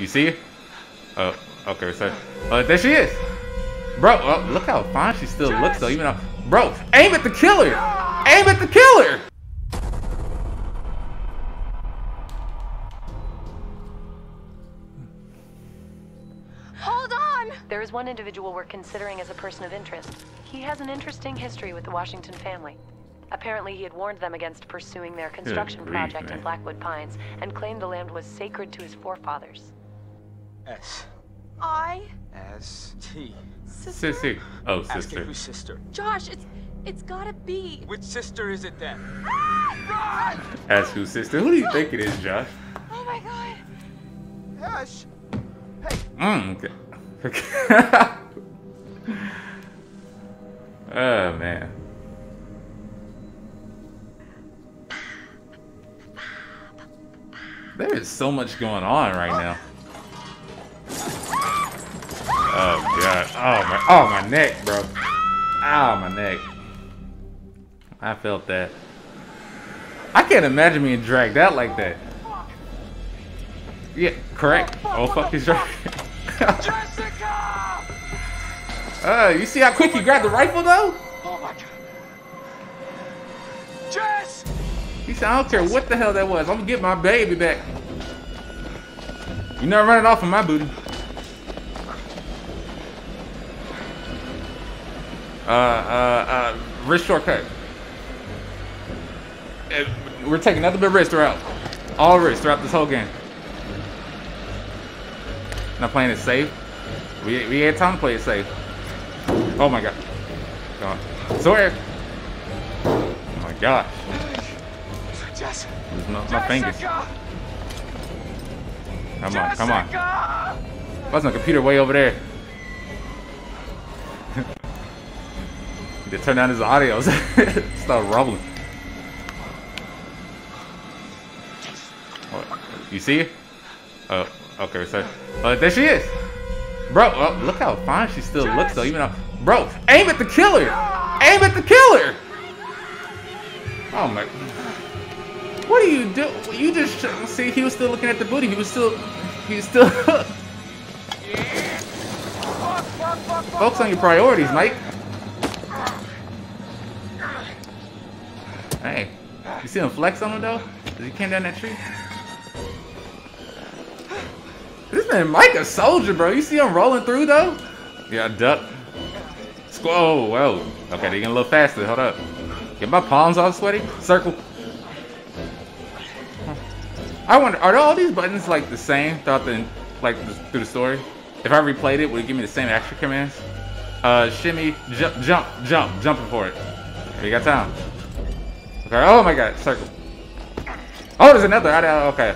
You see? Oh, okay, so there she is. Bro, oh, look how fine she still looks though, even though. Bro, aim at the killer! Aim at the killer! Hold on! There is one individual we're considering as a person of interest. He has an interesting history with the Washington family. Apparently he had warned them against pursuing their construction project in Blackwood Pines and claimed the land was sacred to his forefathers. S-I-S-T. Sister? Sister. Oh, sister. Ask it who's sister. Josh, it's gotta be. Which sister is it then? Ah! Run! Ask who's sister? Who do you think it is, Josh? Oh my god. Josh. Hey. Okay. Oh man. There is so much going on right now. Oh god. Oh my neck, bro. Ow, my neck. I felt that. I can't imagine being dragged out like that. Yeah, correct. Oh fuck, he's right. Jessica! You see how quick he grabbed the rifle though? Oh my god. Jess! He said, I don't care what the hell that was. I'm gonna get my baby back. You're not running off of my booty. Wrist shortcut. We're taking nothing but wrist throughout. All wrist throughout this whole game. Not playing it safe. We had time to play it safe. Oh my god. Come on. Swear. Oh my gosh. Jessica. My fingers. Come on, come on. Why is my computer way over there? They turn down his audio. Start rumbling. Oh, you see? Oh, okay. So, there she is. Bro, oh, look how fine she still looks though. Even though, bro, aim at the killer. Aim at the killer. Oh my. What do you do? You just see. He was still looking at the booty. He was still. Focus on your priorities, Mike. Hey, you see him flex on him though? As he came down that tree? This man Mike a soldier, bro. You see him rolling through though? Yeah, duck. Squall, whoa. Okay, they getting a little faster. Hold up. Get my palms all sweaty. Circle. I wonder, are all these buttons like the same throughout the, like, through the story? If I replayed it, would it give me the same action commands? Shimmy, jump, jumping for it. We got time. Oh my god, circle. Oh, there's another. Okay.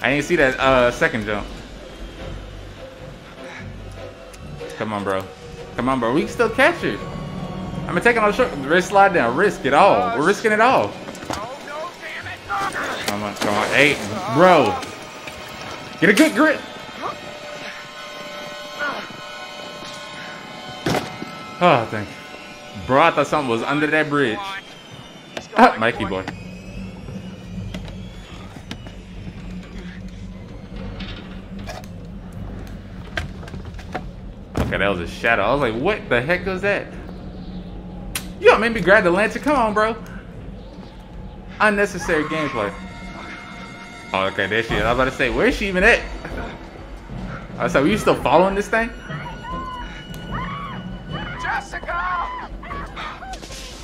I didn't see that second jump. Come on, bro. Come on, bro. We can still catch you. I'm taking on short. Wrist slide down. Risk it all. We're risking it all. Come on, come on. Hey, bro. Get a good grip. Oh, thank you. Bro, I thought something was under that bridge. Ah, Mikey boy. Okay, that was a shadow. I was like, what the heck was that? Yo, made me grab the lantern. Come on, bro. Unnecessary gameplay. Oh, okay, there she is. I was about to say, where is she even at? I said, were you still following this thing? Jessica!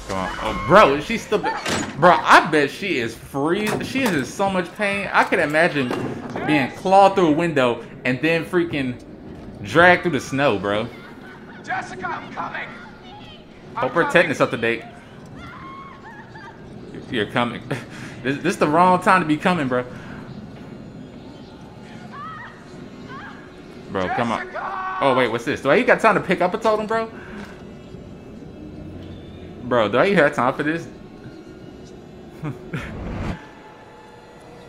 Come on. Oh, bro, is she still... Bro, I bet she is freezing. She is in so much pain. I could imagine being clawed through a window and then freaking dragged through the snow, bro. Jessica, I'm coming. Hope her tetanus up to date. You're coming. This is the wrong time to be coming, bro. Bro, Jessica! Come on. Oh, wait, what's this? Do I even got time to pick up a totem, bro? Bro, do I even have time for this?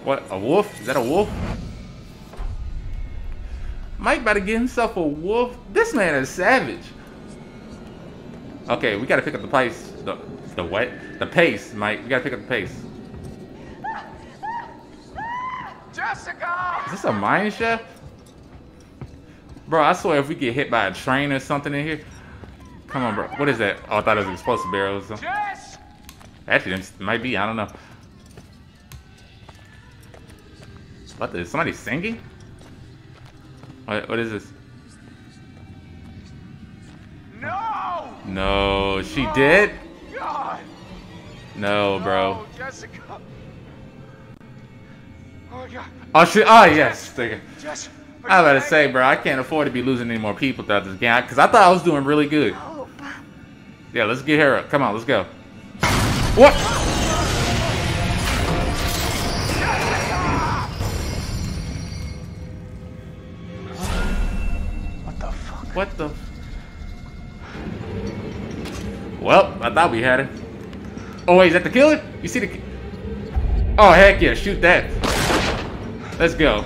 What, a wolf? Is that a wolf? Mike about to get himself a wolf? This man is savage. Okay, we gotta pick up the pace. The what? The pace, Mike. We gotta pick up the pace. Is this a mine shaft? Bro, I swear if we get hit by a train or something in here. Come on, bro. What is that? Oh, I thought it was explosive barrels. Actually, it might be. I don't know. What is somebody singing? What is this? No! No, she did? God. No, bro. No, Jessica. Oh, God. Oh, she, oh yes. Jess, I was about to say, bro, I can't afford to be losing any more people throughout this game. Because I thought I was doing really good. Yeah, let's get her up. Come on, let's go. What? What the fuck? What the? Well, I thought we had her. Oh, wait, is that the killer? You see the... Oh, heck yeah, shoot that. Let's go.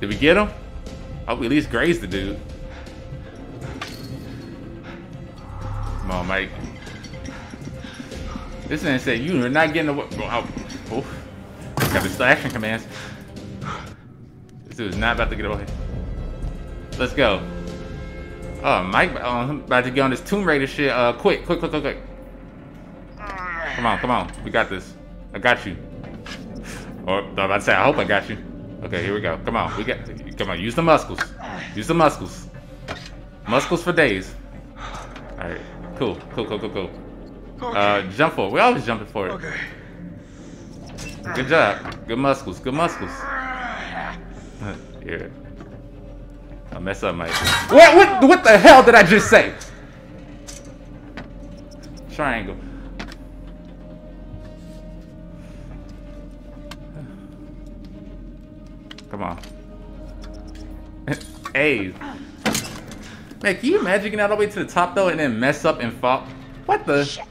Did we get him? Oh, we at least grazed the dude. Come on, Mike. This man said you are not getting away. Oh, got the action commands. This dude's not about to get away. Let's go. Oh, Mike, I'm about to get on this Tomb Raider shit. Quick. Come on. We got this. I got you. Or I'm about to say, I hope I got you. Okay, here we go. Come on. We got. Come on. Use the muscles. Use the muscles. Muscles for days. All right. Cool. Okay. Jump forward. We're always jumping forward. Okay. Good job. Good muscles. Here. I mess up, Mike. What the hell did I just say? Triangle. Come on. Hey. Man, can you imagine getting all the way to the top, though, and then mess up and fall? What the? Shit.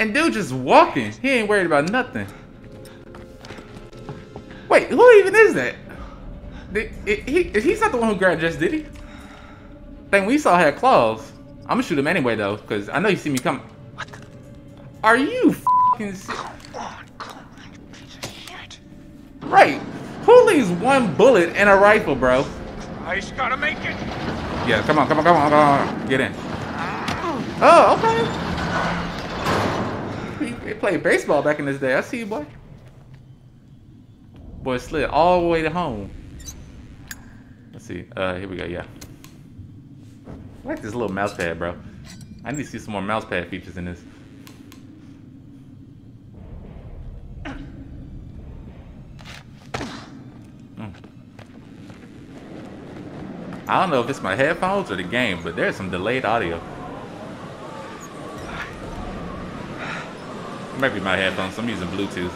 And dude just walking. He ain't worried about nothing. Wait, who even is that? He's not the one who grabbed Jess, did he? Thing we saw had claws. I'm gonna shoot him anyway, though, because I know you see me coming. What the? Are you f***ing sick? Come on, you piece of shit. Right. Who leaves one bullet and a rifle, bro? I just gotta make it. Yeah, come on. Get in. Oh, okay. They played baseball back in this day. I see you, boy. Boy slid all the way to home. Let's see. Here we go, yeah. I like this little mouse pad, bro. I need to see some more mouse pad features in this. I don't know if it's my headphones or the game, but there's some delayed audio. It might be my headphones. I'm using Bluetooth.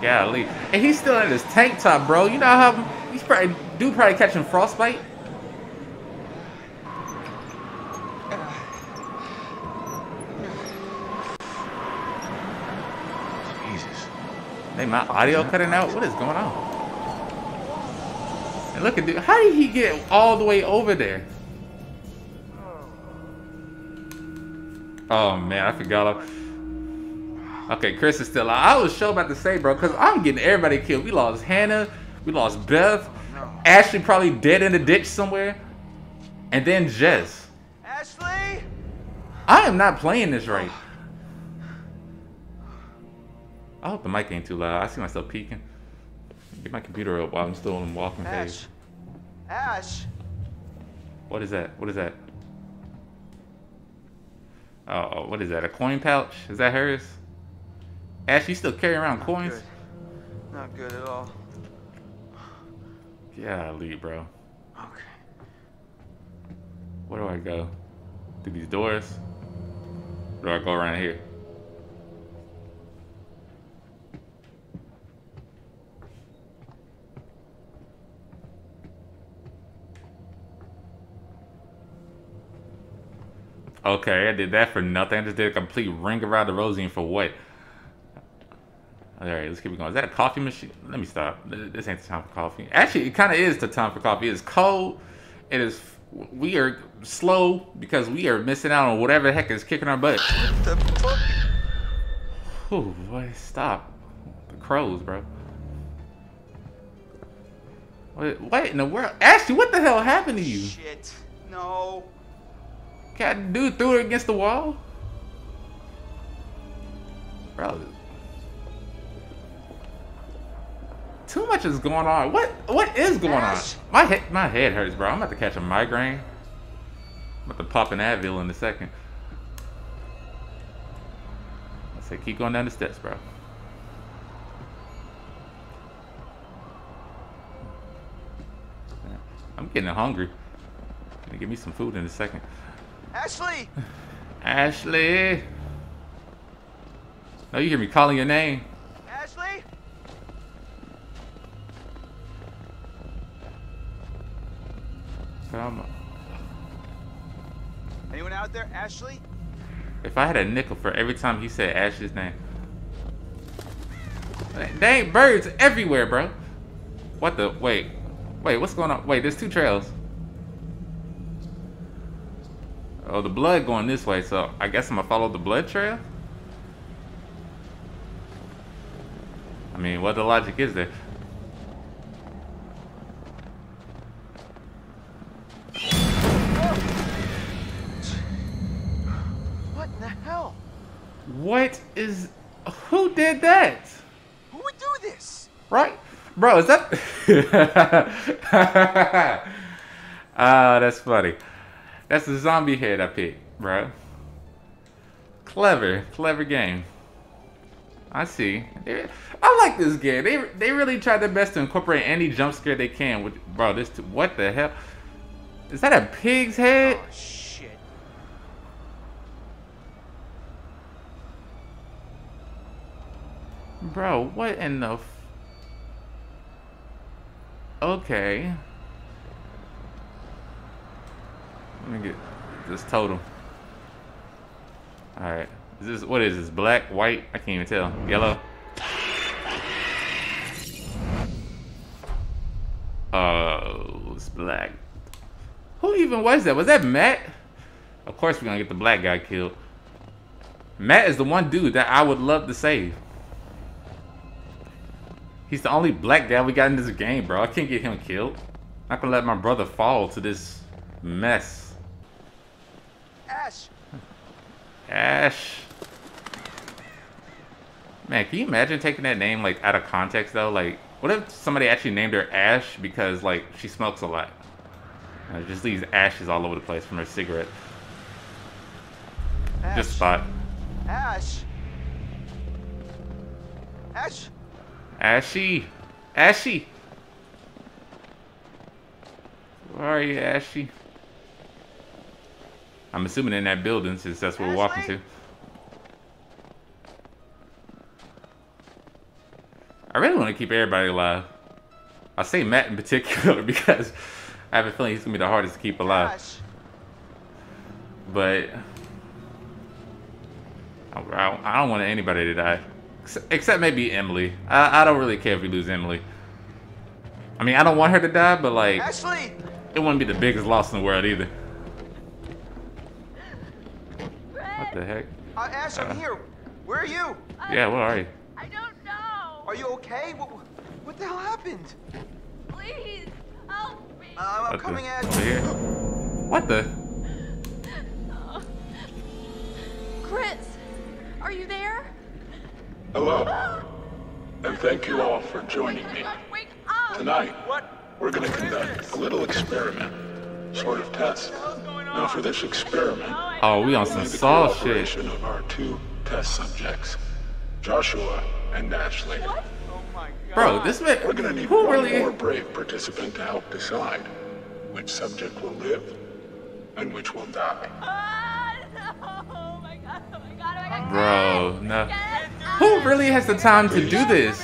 Golly. And he's still in his tank top, bro. You know how he's probably catching frostbite? Jesus. Hey, my audio cutting out? What is going on? And look at dude, how did he get all the way over there? Oh man, I forgot. Okay, Chris is still out. I was sure about to say, bro, because I'm getting everybody killed. We lost Hannah, we lost Beth, Ashley probably dead in the ditch somewhere, and then Jess. Ashley? I am not playing this right. I hope the mic ain't too loud. I see myself peeking. Get my computer up while I'm still on the walking page. Ash. What is that? Oh, what is that? A coin pouch? Is that hers? Ash, you still carry around coins? Not good at all. Yeah, leave, bro. Okay. Where do I go? Through these doors? Or do I go around here? Okay, I did that for nothing. I just did a complete ring around the Rosie and for what? All right, let's keep going. Is that a coffee machine? Let me stop. This ain't the time for coffee. Actually, it kind of is the time for coffee. It's cold. It is. We are slow because we are missing out on whatever the heck is kicking our butt. What the fuck? Oh boy, stop. crows, bro. What in the world? Ashley, what the hell happened to you? Shit. No. Cat dude threw her against the wall? Bro. Too much is going on. What is going on? My head hurts, bro. I'm about to catch a migraine. I'm about to pop an Advil in a second. I said keep going down the steps, bro. I'm getting hungry. Gonna give me some food in a second. Ashley! Ashley! No, you hear me calling your name. Ashley! Come on. Anyone out there, Ashley? If I had a nickel for every time he said Ashley's name. They ain't birds everywhere, bro. What the? Wait. Wait, what's going on? Wait, there's two trails. Oh, the blood going this way, so I guess I'm gonna follow the blood trail? I mean, what the logic is there? What in the hell? What is... Who did that? Who would do this? Right? Bro, is that... Ah, that's funny. That's the zombie head I picked, bro. Clever. Clever game. I see. I like this game. They really tried their best to incorporate any jump scare they can. With, bro, this... What the hell? Is that a pig's head? Oh, shit. Bro, what in the... Okay. Let me get this totem. Alright. Is this, what is this? Black, white? I can't even tell. Yellow. Oh, it's black. Who even was that? Was that Matt? Of course we're gonna get the black guy killed. Matt is the one dude that I would love to save. He's the only black guy we got in this game, bro. I can't get him killed. I'm not gonna let my brother fall to this mess. Ash! Ash! Man, can you imagine taking that name, like, out of context, though? Like, what if somebody actually named her Ash because, like, she smokes a lot? It just leaves ashes all over the place from her cigarette. Ash. Just thought. Ash! Ash! Ashy! Ashy! Where are you, Ashy? I'm assuming in that building since that's where we're walking to. I really want to keep everybody alive. I say Matt in particular because I have a feeling he's going to be the hardest to keep alive. Gosh. But I don't want anybody to die. Except maybe Emily. I don't really care if we lose Emily. I mean, I don't want her to die, but like, Ashley! It wouldn't be the biggest loss in the world either. What the heck? Ash, I'm here. Where are you? Yeah, where are you? I don't know. Are you okay? What the hell happened? Please help me. I'm coming, Ash. Over here. What the? Oh. Chris, are you there? Hello, and thank you all for joining me. Tonight, we're going to conduct a little experiment, sort of test. Now for this experiment, oh, we on some soft shit. Of our two test subjects, Joshua and Nashley. Bro, this man, we're going to need one more brave participant to help decide which subject will live and which will die. Oh my God! Oh my God! Oh my God! Bro, no. Who really has the time to do this?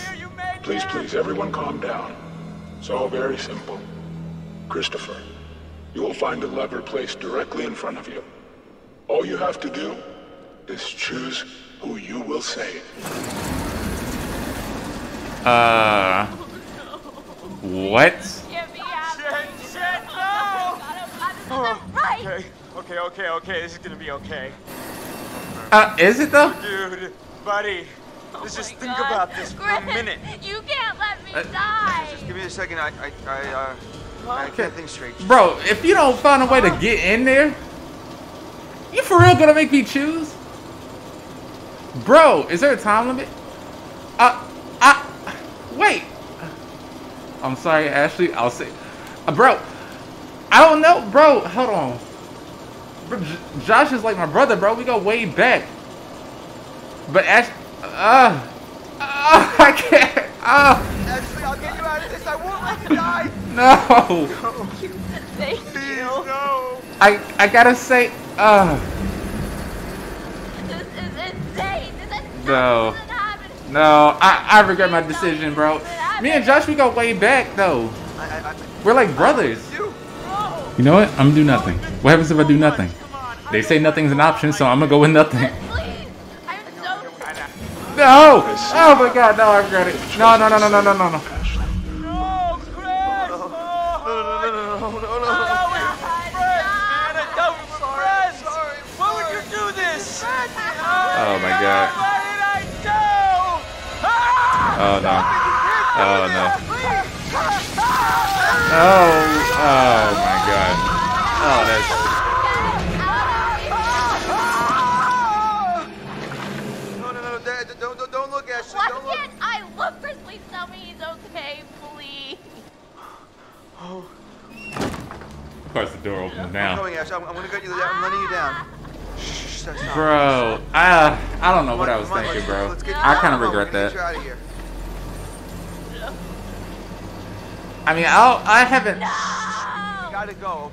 Please, please, everyone calm down. It's all very simple. Christopher, you will find a lever placed directly in front of you. All you have to do is choose who you will save. What? Okay, this is gonna be okay. Is it though? Dude, buddy. Let's just think about this for a minute. You can't let me die. Just give me a second. I can't think straight. Bro, if you don't find a way to get in there, you for real gonna make me choose? Bro, is there a time limit? Wait. I'm sorry, Ashley. I'll say, bro. I don't know, bro. Hold on. Bro, Josh is like my brother, bro. We go way back. But Ashley, I can't. Ashley, I'll get you out of this. I won't let you die. No. No. Thank you. Please, no. I gotta say, This is insane. No. No, I regret my decision, bro. Me and Josh, we go way back, though. We're like brothers. You know what? I'm gonna do nothing. What happens if I do nothing? They say nothing's an option, so I'm gonna go with nothing. No! Oh my god, no, I regret it. No, no, no, no, no, no, no, no. Oh my god. Oh no. Oh no. Oh, oh my god. Oh, that's. No, no, no, don't look, Ashley. Why don't look. Can't I look? Chris, please tell me he's okay, please. Oh. Of course, the door opens now. I'm going, Ashley. I'm gonna get you down. I'm letting you down. Shh, bro, I don't know what I was thinking, bro. I kind of regret that. I mean, I haven't. No!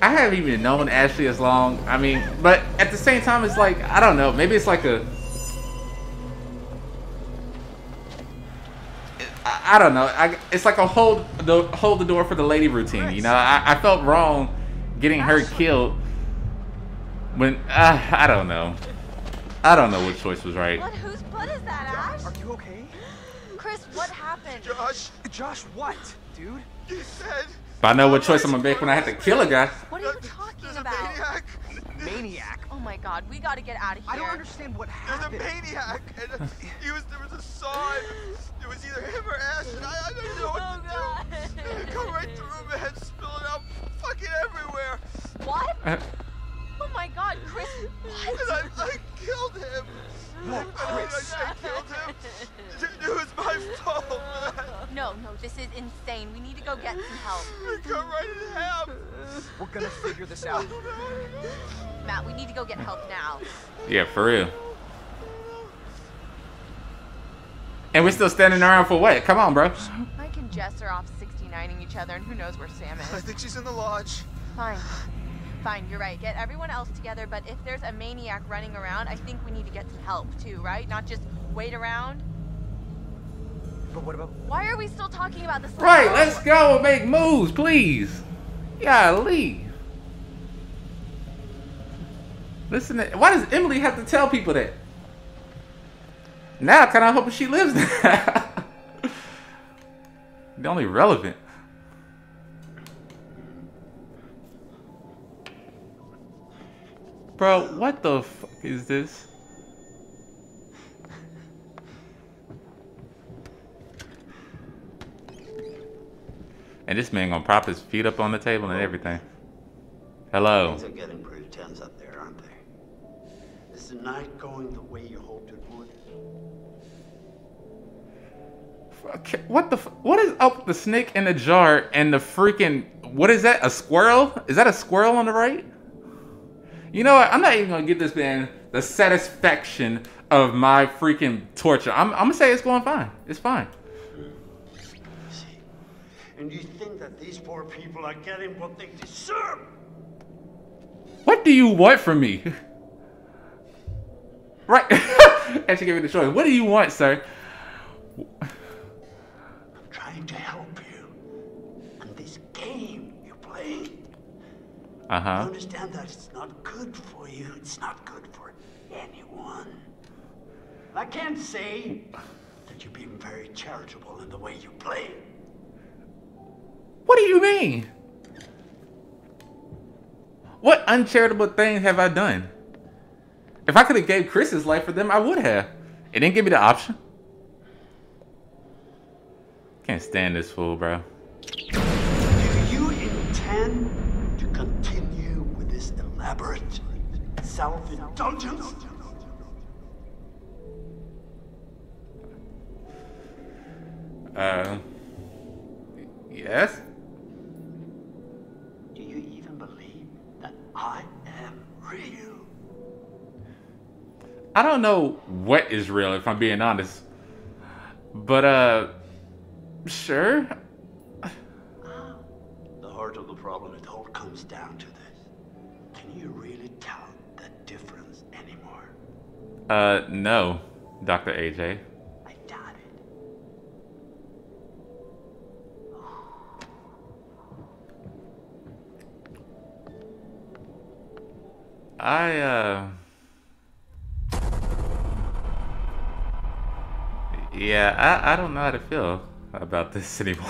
I haven't even known Ashley as long. I mean, but at the same time, it's like, I don't know. Maybe it's like a. I don't know. It's like a hold the door for the lady routine. You know, I felt wrong getting her killed. When I don't know. I don't know what choice was right. What? Whose blood is that, Ash? Are you okay? Chris, what happened? Josh. Josh, what? Dude. You said. If I know what choice I'm gonna make when I have to kill a guy. What are you talking about? Maniac. Oh my god, we gotta get out of here. I don't understand what happened. There's a maniac. And there was a saw. It was either him or Ash. And I don't know what to do. Come right through him and spilling out fucking everywhere. What? Oh my god, Chris. What? And I killed him. What? I killed him. It was my fault. No, no, this is insane. We need to go get some help. Go right in half. We're gonna figure this out. Matt, we need to go get help now. Yeah, for real. And we're still standing around for what? Come on, bro. Mike and Jess are off 69ing each other, and who knows where Sam is. I think she's in the lodge. Fine. Fine, you're right. Get everyone else together, but if there's a maniac running around, I think we need to get some help too, right? Not just wait around. But what about? Why are we still talking about this? Right, let's go and make moves, please. Yeah, leave. Listen, why does Emily have to tell people that? Now, can I hope she lives now? The only relevant. Bro, what the fuck is this? And this man gonna prop his feet up on the table and everything. Hello. Things are getting pretty tense up there, aren't they? Is it not going the way you hoped it would? What the f? What is up the snake in the jar and the freaking? What is that? A squirrel? Is that a squirrel on the right? You know what? I'm not even gonna give this man the satisfaction of my freaking torture. I'm gonna say it's going fine. It's fine. See, and you think that these poor people are getting what they deserve? What do you want from me? Right? Actually, give me the choice. What do you want, sir? I'm trying to help you, and this game you're playing. You understand that it's not good for you. It's not good for anyone. I can't say that you're being very charitable in the way you play. What do you mean? What uncharitable thing have I done? If I could have gave Chris's life for them, I would have. It didn't give me the option. Can't stand this fool, bro. Do you intend to continue with this elaborate self-indulgence? Yes? Do you even believe that I am real? I don't know what is real, if I'm being honest. But, sure. The heart of the problem, it all comes down to this. Can you really tell the difference anymore? No, Dr. AJ. I doubt it. Yeah, I don't know how to feel about this anymore.